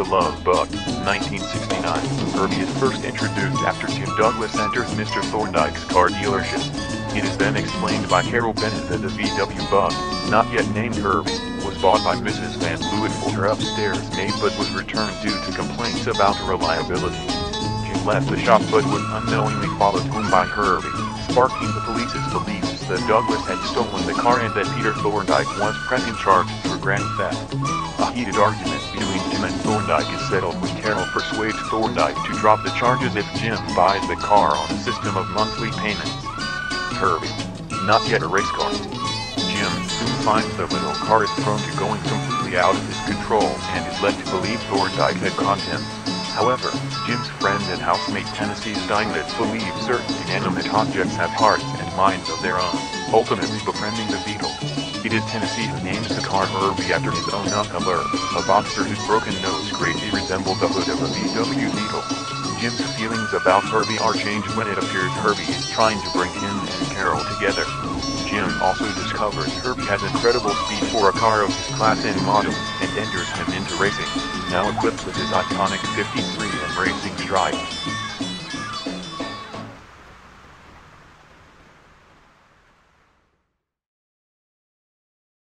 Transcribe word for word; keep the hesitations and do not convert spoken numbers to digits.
The Love Bug, nineteen sixty-nine, Herbie is first introduced after Jim Douglas enters Mister Thorndike's car dealership. It is then explained by Carol Bennett that the V W Bug, not yet named Herbie, was bought by Missus Van Leeuwen for her upstairs maid but was returned due to complaints about her reliability. Jim left the shop but was unknowingly followed home by Herbie, sparking the police's beliefs that Douglas had stolen the car and that Peter Thorndike was pressing charges for grand theft. A heated argument between Jim and Thorndike is settled when Carol persuades Thorndike to drop the charges if Jim buys the car on a system of monthly payments. Herbie, not yet a race car. Jim soon finds the little car is prone to going completely out of his control and is led to believe Thorndike had conned him. However, Jim's friend and housemate Tennessee Steinmetz believes certain inanimate objects have hearts and minds of their own, ultimately befriending the beetle. It is Tennessee who names the car Herbie after his own Uncle Er, a boxer whose broken nose greatly resembled the hood of a V W Beetle. Jim's feelings about Herbie are changed when it appears Herbie is trying to bring him and Carol together. Jim also discovers Herbie has incredible speed for a car of his class and model, and enters him into racing, now equipped with his iconic fifty-three and racing drive.